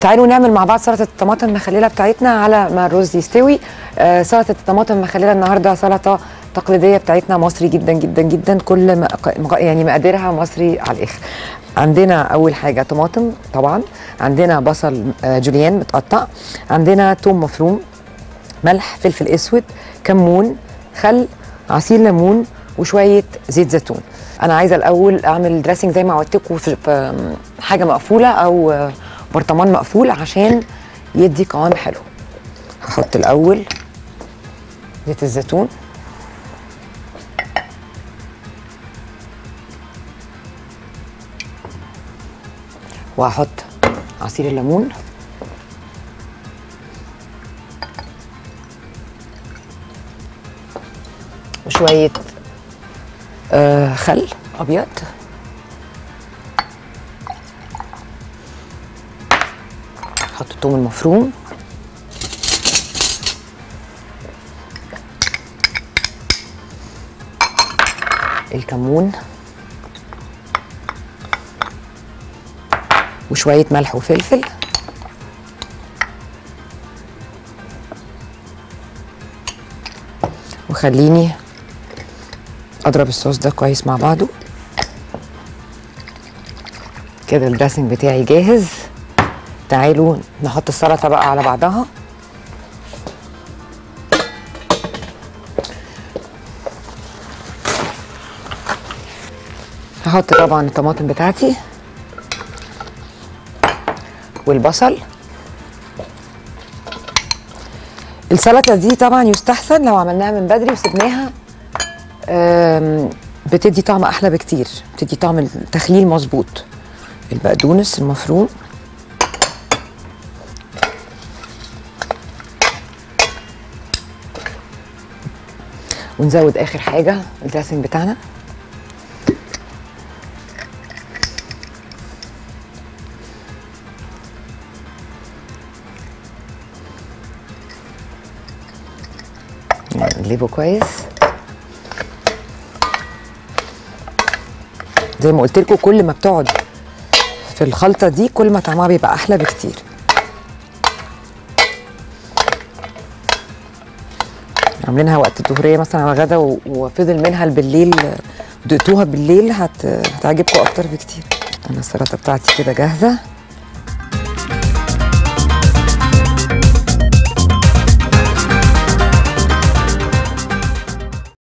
تعالوا نعمل مع بعض سلطه الطماطم المخلله بتاعتنا على ما الرز يستوي. سلطه الطماطم المخلله النهارده سلطه تقليديه بتاعتنا، مصري جدا جدا جدا، كل مقاديرها مصري على الاخر. عندنا اول حاجه طماطم، طبعا عندنا بصل جوليان متقطع، عندنا ثوم مفروم، ملح، فلفل اسود، كمون، خل، عصير ليمون، وشويه زيت زيتون. انا عايزه الاول اعمل دريسنج زي ما عودتكم في حاجه مقفوله او برطمان مقفول عشان يدي قوام حلو. هحط الاول زيت الزيتون، وهحط عصير الليمون، وشويه خل ابيض، احط الثوم المفروم، الكمون، وشوية ملح وفلفل، وخليني اضرب الصوص ده كويس مع بعضه. كده الدريسنج بتاعي جاهز. تعالوا نحط السلطه بقى على بعضها. هحط طبعا الطماطم بتاعتي والبصل. السلطه دي طبعا يستحسن لو عملناها من بدري وسبناها، بتدي طعم احلى بكتير، بتدي طعم التخليل مظبوط. البقدونس المفروم، ونزود اخر حاجه الدريسنج بتاعنا. نقلبه كويس زي ما قلت لكم، كل ما بتقعد في الخلطه دي كل ما طعمها بيبقى احلى بكتير. عاملينها وقت الظهريه مثلا على الغدا وفضل منها بالليل، دقتوها بالليل هتعجبكم اكتر بكتير. انا السلطه بتاعتي كده جاهزه.